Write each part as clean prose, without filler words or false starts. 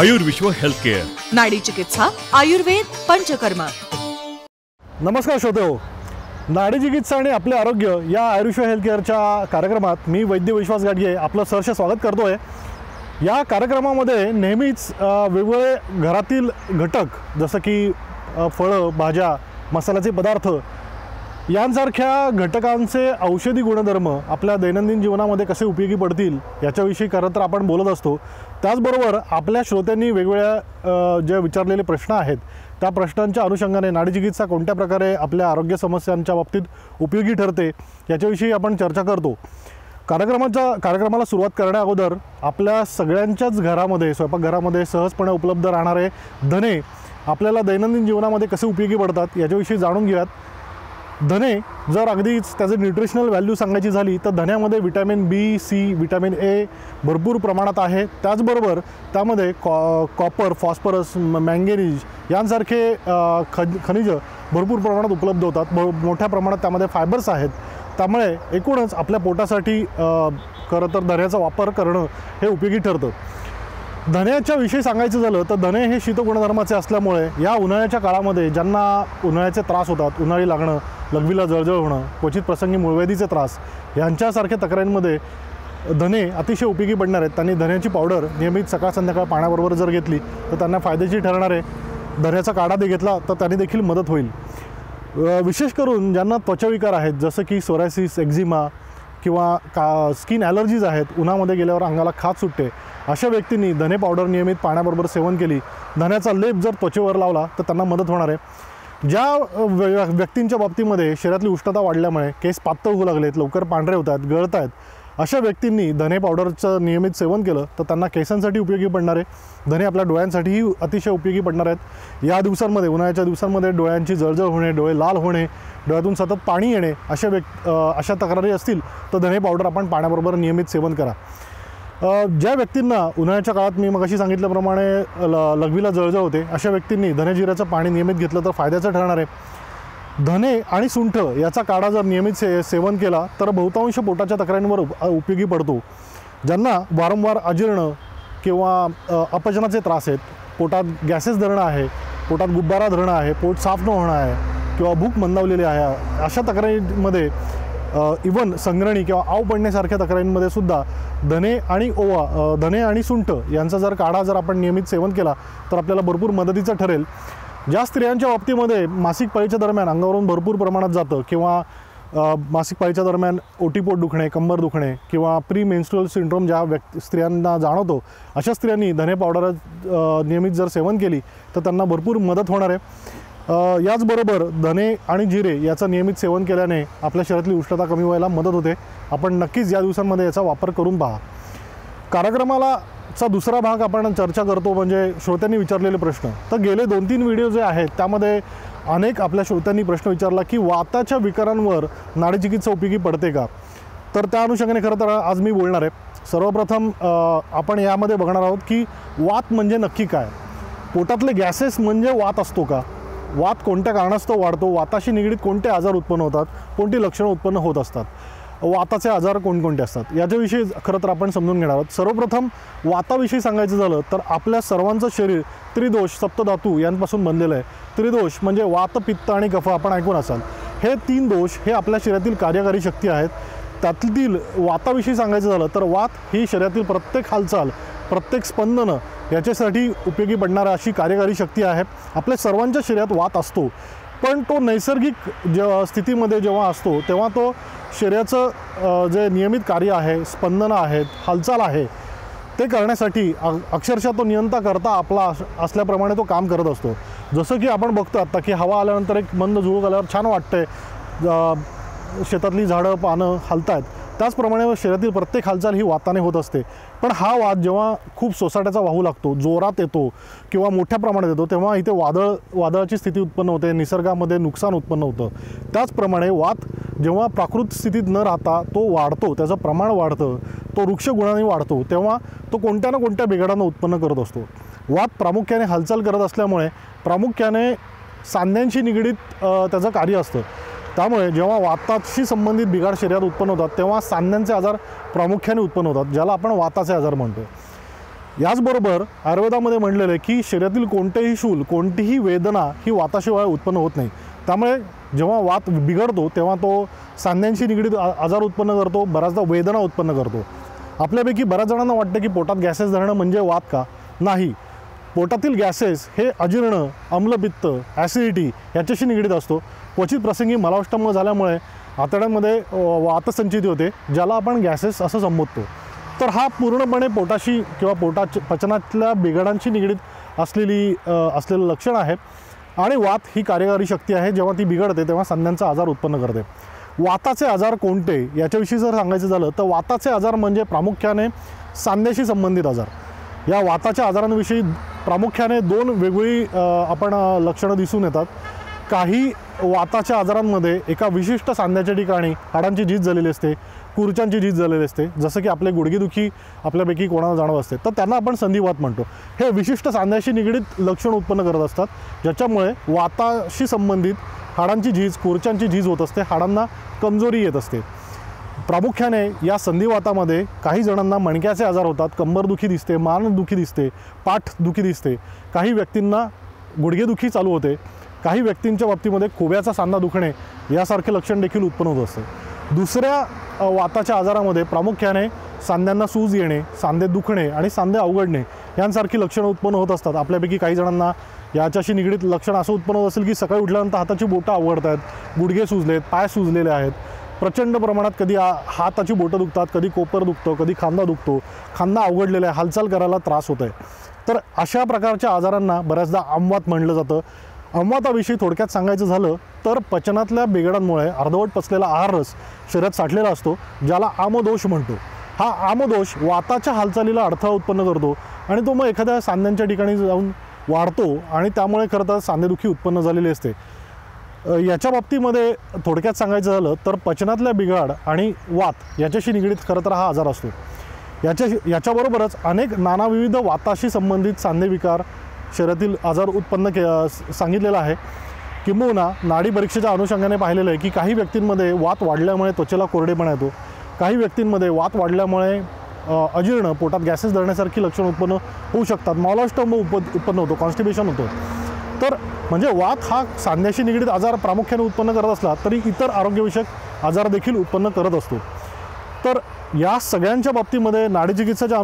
Ayurvishwa health care, नाडीचिकित्सा, आयुर्वेद, पंचकर्मा। नमस्कार श्रोतेहो, नाडीचिकित्सा आणि आपले आरोग्य या आयुर्विश्व हेल्थ केअरच्या कार्यक्रमात मी वैद्य विश्वास गाडगे आपलं सहर्ष स्वागत करतोय। या कार्यक्रमामध्ये नेहमीच वेगवेगळे घरातील घटक जसं की फळं, भाज्या, मसाल्याचे पदार्थ यांसारख्या घटकांचे औषधी गुणधर्म आपल्या दैनंदिन जीवनामध्ये कसे उपयोगी पडतील याच्याविषयी खरं तर आपण बोलत असतो। त्याचबरोबर आपल्या श्रोत्यांनी वेगवेगळ्या जे विचारलेले प्रश्न आहेत त्या प्रश्नांच्या अनुषंगाने नाडीचिकित्सा कोणत्या प्रकारे आपल्या आरोग्य समस्यांच्या बाबतीत उपयोगी ठरते याच्याविषयी आपण चर्चा करतो। कार्यक्रमाला सुरुवात करण्या अगोदर आपल्या सगळ्यांच्याच घरामध्ये, स्वयंपाकघरामध्ये सहजपणे उपलब्ध राहणारे धने आपल्याला दैनंदिन जीवनामध्ये कसे उपयोगी पडतात याच्याविषयी जाणून घेऊयात। धने जर अगदीच त्याचे न्यूट्रिशनल व्हॅल्यू सांगायची झाली तर धन्यामध्ये vitamin B, C, vitamin A भरपूर प्रमाणात आहे। त्याचबरोबर त्यामध्ये कॉपर, फॉस्फरस, मँगेनीज यांसारखे खनिजं भरपूर प्रमाणात उपलब्ध होतात। मोठ्या प्रमाणात त्यामध्ये फायबर्स आहेत, त्यामुळे एकूणच आपल्या पोटासाठी खरं तर धन्याचा वापर करणं हे उपयोगी ठरतं। धन्याच्या विषयी सांगायचं झालं तर धने हे शीत गुणधर्माचे असल्यामुळे या उन्हाळ्याच्या काळामध्ये ज्यांना उन्हाळ्याचे त्रास होतात, उन्हाळी लागणं, लघवीला जळजळ होणं, क्वचित प्रसंगी मूळव्याधीचे त्रास यांच्यासारख्या तक्रारींमध्ये धने अतिशय उपयोगी पडणार आहेत। त्यांनी धन्याची पावडर नियमित सकाळ संध्याकाळ पाण्याबरोबर जर घेतली तर त्यांना फायदेशीर ठरणार आहे। धन्याचा काढा दे घेतला तर त्यांनी देखील मदत होईल। विशेष करून ज्यांना त्वचाविकार आहेत जसं की सोरायसिस, एक्झिमा किंवा स्किन ॲलर्जीज आहेत, उन्हामध्ये गेल्यावर अंगाला खाज सुटते, अशा व्यक्तींनी धने पावडर नियमित पाण्याबरोबर सेवन केली, धन्याचा लेप जर त्वचेवर लावला तर त्यांना मदत होणार आहे। ज्या व्यक्तींच्या बाबतीमध्ये शरीरातली उष्णता वाढल्यामुळे केस पातळ होऊ लागलेत, लवकर पांढरे होत आहेत, गळत आहेत, अशा व्यक्तींनी धने पावडरचं नियमित सेवन केलं तर त्यांना केसांसाठी उपयोगी पडणार आहे। धने आपल्या डोळ्यांसाठीही अतिशय उपयोगी पडणार आहेत। या दिवसांमध्ये, उन्हाळ्याच्या दिवसांमध्ये डोळ्यांची जळजळ होणे, डोळे लाल होणे, डोळ्यातून सतत पाणी येणे अशा तक्रारी असतील तर धने पावडर आपण पाण्याबरोबर नियमित सेवन करा। ज्या व्यक्तींना उन्हाळ्याच्या काळात मी मगाशी सांगितल्याप्रमाणे लघवीला जळजळ होते अशा व्यक्तींनी धनेजिऱ्याचं पाणी नियमित घेतलं तर फायद्याचं ठरणार आहे। धने आणि सुंठ याचा काढा जर नियमित सेवन केला तर बहुतांश पोटाच्या तक्रारींवर उपयोगी पडतो। ज्यांना वारंवार अजीर्ण किंवा अपचनाचे त्रास आहेत, पोटात गॅसेस धरणं आहे, पोटात गुब्बारा धरणं आहे, पोट साफ न होणं आहे किंवा भूक मंदावलेली आहे, अशा तक्रारींमध्ये इवन संग्रहणी किंवा आव पडण्यासारख्या तक्रारींमध्ये सुद्धा धने आणि सुंठ यांचा जर काढा जर आपण नियमित सेवन केला तर आपल्याला भरपूर मदतीचं ठरेल। ज्या स्त्रियांच्या बाबतीमध्ये मासिक पाळीच्या दरम्यान अंगावरून भरपूर प्रमाणात जातं किंवा मासिक पाळीच्या दरम्यान ओटीपोट दुखणे, कंबर दुखणे किंवा प्री मेन्स्ट्रुअल सिंड्रोम ज्या स्त्रियांना जाणवतो अशा स्त्रियांनी धने पावडर नियमित जर सेवन केली तर त्यांना भरपूर मदत होणार आहे। याचबरोबर धने आणि जिरे याचं नियमित सेवन केल्याने आपल्या शरीरातली उष्णता कमी व्हायला मदत होते। आपण नक्कीच या दिवसांमध्ये याचा वापर करून पहा। कार्यक्रमालाचा दुसरा भाग आपण चर्चा करतो म्हणजे श्रोत्यांनी विचारलेले प्रश्न। तर गेले 2-3 व्हिडिओ जे आहेत त्यामध्ये अनेक आपल्या श्रोत्यांनी प्रश्न विचारला की वाताच्या विकारांवर नाडीचिकित्सा उपयोगी पडते का, तर त्या अनुषंगाने खरं तर आज मी बोलणार आहे। सर्वप्रथम आपण यामध्ये बघणार आहोत की वात म्हणजे नक्की काय, पोटातले गॅसेस म्हणजे वात असतो का, वात कोणत्या कारणास्तव वाढतो, वाताशी निगडीत कोणते आजार उत्पन्न होतात, कोणती लक्षणं उत्पन्न होत असतात, वाताचे आजार कोणकोणते असतात याच्याविषयी खरं तर आपण समजून घेणार आहोत। सर्वप्रथम वाताविषयी सांगायचं झालं तर आपल्या सर्वांचं शरीर त्रिदोष, सप्तधातू यांपासून बनलेलं आहे। त्रिदोष म्हणजे वात, पित्त आणि कफ आपण ऐकून असाल। हे 3 दोष हे आपल्या शरीरातील कार्यकारी शक्ती आहेत। त्यातील वाताविषयी सांगायचं झालं तर वात ही शरीरातील प्रत्येक हालचाल, प्रत्येक स्पंदनं याच्यासाठी उपयोगी पडणारा अशी कार्यकारी शक्ती आहे। आपल्या सर्वांच्या शरीरात वात असतो, पण तो नैसर्गिक स्थितीमध्ये जेव्हा असतो तेव्हा तो शरीराचं जे नियमित कार्य आहे, स्पंदनं आहेत, हालचाल आहे, ते करण्यासाठी अक्षरशः तो नियंता करता आपला असल्याप्रमाणे तो काम करत असतो। जसं की आपण बघतो आत्ता की हवा आल्यानंतर एक मंद झुळूक आल्यावर छान वाटते, शेतातली झाडं पानं हालत आहेत, त्याचप्रमाणे शरीरातील प्रत्येक हालचाल ही वाताने होत असते। पण हा वात जेव्हा खूप सोसाट्याचा वाहू लागतो, जोरात येतो किंवा मोठ्या प्रमाणात येतो तेव्हा इथे वादळाची स्थिती उत्पन्न होते, निसर्गामध्ये नुकसान उत्पन्न होतं। त्याचप्रमाणे वात जेव्हा प्राकृत स्थितीत न राहता तो वाढतो, त्याचं प्रमाण वाढतं, तो वृक्ष गुणाने वाढतो, तेव्हा तो कोणत्या ना कोणत्या बिघाडांना उत्पन्न करत असतो। वात प्रामुख्याने हालचाल करत असल्यामुळे प्रामुख्याने सांध्यांशी निगडीत त्याचं कार्य असतं। त्यामुळे जेव्हा वाताशी संबंधित बिघाड शरीरात उत्पन्न होतात तेव्हा सांध्यांचे आजार प्रामुख्याने उत्पन्न होतात, ज्याला आपण वाताचे आजार म्हणतो। याचबरोबर आयुर्वेदामध्ये म्हटलेले की शरीरातील कोणतेही शूल, कोणतीही वेदना ही वाताशिवाय उत्पन्न होत नाही। त्यामुळे जेव्हा वात बिघडतो तेव्हा तो सांध्यांशी निगडीत आजार उत्पन्न करतो, बऱ्याचदा वेदना उत्पन्न करतो। आपल्यापैकी बऱ्याच जणांना वाटतं की पोटात गॅसेस धरणं म्हणजे वात का? नाही, पोटातील गॅसेस हे अजीर्ण, आम्लपित्त, ॲसिडिटी याच्याशी निगडीत असतो। क्वचित प्रसंगी मलावष्टम झाल्यामुळे आतड्यांमध्ये वातसंचिती होते, ज्याला आपण गॅसेस असं संबोधतो। तर हा पूर्णपणे पोटाशी किंवा पोटाच्या पचनातल्या बिघाडांशी निगडीत असलेलं लक्षण आहे। आणि वात ही कार्यकारी शक्ती आहे, जेव्हा ती बिघडते तेव्हा सांध्यांचा आजार उत्पन्न करते। वाताचे आजार कोणते याच्याविषयी जर सांगायचं झालं तर वाताचे आजार म्हणजे प्रामुख्याने सांध्याशी संबंधित आजार। या वाताच्या आजारांविषयी प्रामुख्याने दोन वेगळी आपण लक्षणं दिसून येतात। काही वाताच्या आजारांमध्ये एका विशिष्ट सांध्याच्या ठिकाणी हाडांची झीज झालेली असते, कुरच्यांची झीज झालेली असते, जसं की आपले गुडघेदुखी आपल्यापैकी कोणाला जाणवत असते तर त्यांना आपण संधिवात म्हणतो। हे विशिष्ट सांध्याशी निगडीत लक्षण उत्पन्न करत असतात, ज्याच्यामुळे वाताशी संबंधित हाडांची झीज, कुरच्यांची झीज होत असते, हाडांना कमजोरी येत असते। प्रामुख्याने या संधिवातामध्ये काही जणांना मणक्याचे आजार होतात, कंबरदुखी दिसते, मानदुखी दिसते, पाठदुखी दिसते, काही व्यक्तींना गुडघेदुखी चालू होते, काही व्यक्तींच्या बाबतीमध्ये खोब्याचा सांधा दुखणे यासारखे लक्षण देखील उत्पन्न होत असते। दुसऱ्या वाताच्या आजारामध्ये प्रामुख्याने सांध्यांना सूज येणे, सांधे दुखणे आणि सांधे अवघडणे यांसारखी लक्षणं उत्पन्न होत असतात। आपल्यापैकी काही जणांना याच्याशी निगडीत लक्षण असं उत्पन्न होत असेल की सकाळी उठल्यानंतर हाताची बोटं अवघडत आहेत, गुडघे सुजलेत, पाय सुजलेले आहेत, प्रचंड प्रमाणात कधी हाताची बोटं दुखतात, कधी कोपर दुखतो, कधी खांदा दुखतो, खांदा अवघडलेला आहे, हालचाल करायला त्रास होत आहे। तर अशा प्रकारच्या आजारांना बऱ्याचदा आम्वात म्हटलं जातं। आम्वाताविषयी थोडक्यात सांगायचं झालं तर पचनातल्या बिघाडांमुळे अर्धवट पचलेला आहार रस शरीरात साठलेला असतो, ज्याला आमदोष म्हणतो। हा आमदोष वाताच्या हालचालीला अडथळा उत्पन्न करतो आणि तो मग एखाद्या सांध्यांच्या ठिकाणी जाऊन वाढतो आणि त्यामुळे खरं तर सांधेदुखी उत्पन्न झालेली असते। याच्या बाबतीमध्ये थोडक्यात सांगायचं झालं तर पचनातल्या बिघाड आणि वात याच्याशी निगडीत खरं तर हा आजार असतो। याच्याबरोबरच अनेक नानाविध वाताशी संबंधित सांधेविकार शरीरातील आजार उत्पन्न सांगितलेला आहे। किंबहुना नाडी परीक्षेच्या अनुषंगाने पाहिलेलं आहे की काही व्यक्तींमध्ये वात वाढल्यामुळे त्वचेला कोरडेपणा येतो, काही व्यक्तींमध्ये वात वाढल्यामुळे अजीर्ण, पोटात गॅसेस धरण्यासारखी लक्षणं उत्पन्न होऊ शकतात, मलावष्टम उत्पन्न होतो, कॉन्स्टिपेशन होतो। तर म्हणजे वात हा सांध्याशी निगडीत आजार प्रामुख्याने उत्पन्न करत असला तरी इतर आरोग्यविषयक आजार देखील उत्पन्न करत असतो। तर या सगळ्यांच्या बाबतीमध्ये नाडीचिकित्साच्या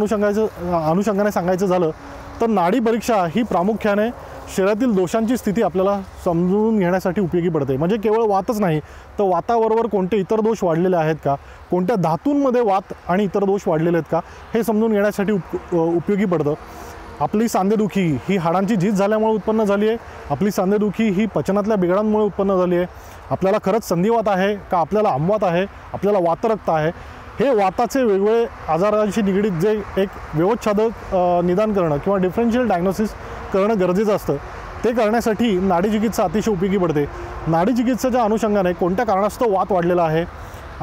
अनुषंगाने सांगायचं झालं तर नाडी परीक्षा ही प्रामुख्याने शरीरातील दोषांची स्थिती आपल्याला समजून घेण्यासाठी उपयोगी पडते। म्हणजे केवळ वातच नाही तर वाताबरोबर कोणते इतर दोष वाढलेले आहेत का, कोणत्या धातूंमध्ये वात आणि इतर दोष वाढलेले आहेत का हे समजून घेण्यासाठी उपयोगी पडतं। आपली सांधेदुखी ही हाडांची झीज झाल्यामुळे उत्पन्न झाली आहे, आपली सांधेदुखी ही पचनातल्या बिघाडांमुळे उत्पन्न झाली आहे, आपल्याला खरंच संधिवात आहे का, आपल्याला आम्वात आहे, आपल्याला वातरक्त आहे, हे वाताचे वेगवेगळे आजारांशी निगडीत जे एक व्यवस्थादक निदान करणं किंवा डिफरेन्शियल डायग्नोसिस करणं गरजेचं असतं। ते करण्यासाठी नाडीचिकित्सा अतिशय उपयोगी पडते। नाडीचिकित्साच्या अनुषंगाने कोणत्या कारणास्तव वात वाढलेला आहे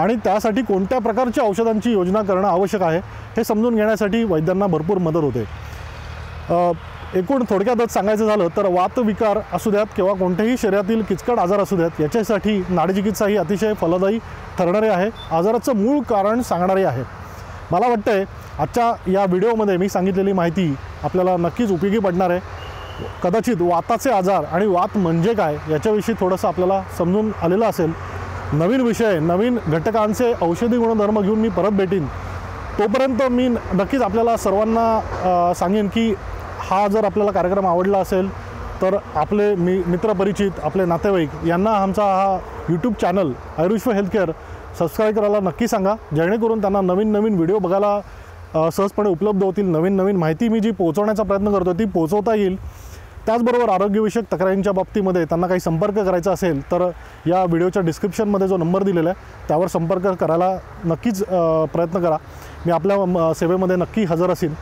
आणि त्यासाठी कोणत्या प्रकारच्या औषधांची योजना करणं आवश्यक आहे हे समजून घेण्यासाठी वैद्यांना भरपूर मदत होते। एकूण थोडक्यातच सांगायचं झालं तर वातविकार असू द्यात किंवा कोणत्याही शरीरातील किचकट आजार असू द्यात, याच्यासाठी नाडीचिकित्सा ही अतिशय फलदायी ठरणारी आहे, आजाराचं मूळ कारण सांगणारी आहे। मला वाटतंय आजच्या या व्हिडिओमध्ये मी सांगितलेली माहिती आपल्याला नक्कीच उपयोगी पडणार आहे। कदाचित वाताचे आजार आणि वात म्हणजे काय याच्याविषयी थोडंसं आपल्याला समजून आलेलं असेल। नवीन विषय, नवीन घटकांचे औषधी गुणधर्म घेऊन मी परत भेटीन, तोपर्यंत मी नक्कीच आपल्याला सर्वांना सांगेन की हा जर आपल्याला कार्यक्रम आवडला असेल तर आपले मित्रपरिचित, आपले नातेवाईक यांना आमचा हा YouTube channel Ayurvishwa health care subscribe करायला नक्की सांगा, जेणेकरून त्यांना नवीन नवीन व्हिडिओ बघायला सहजपणे उपलब्ध होतील। नवीन नवीन माहिती मी जी पोहोचवण्याचा प्रयत्न करतो ती पोहोचवता येईल। त्याचबरोबर आरोग्यविषयक तक्रारींच्या बाबतीमध्ये त्यांना काही संपर्क करायचा असेल तर या व्हिडिओच्या डिस्क्रिप्शनमध्ये जो नंबर दिलेला आहे त्यावर संपर्क करायला नक्कीच प्रयत्न करा। मी आपल्या सेवेमध्ये नक्की हजर असेन।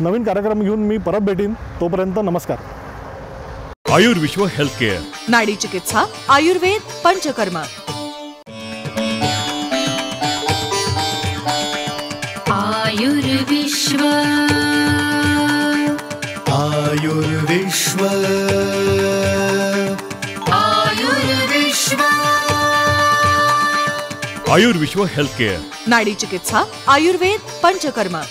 नवीन कार्यक्रम घेऊन मी परत भेटीन, तोपर्यंत नमस्कार। आयुर्विश्व हेल्थ केअर, नाडी चिकित्सा, आयुर्वेद, पंचकर्मा, आयुर्विश्व, आयुर्विश्व, आयुर्विश्व। आयुर्विश्व हेल्थ केयर, नाडीचिकित्सा, आयुर्वेद, पंचकर्मा।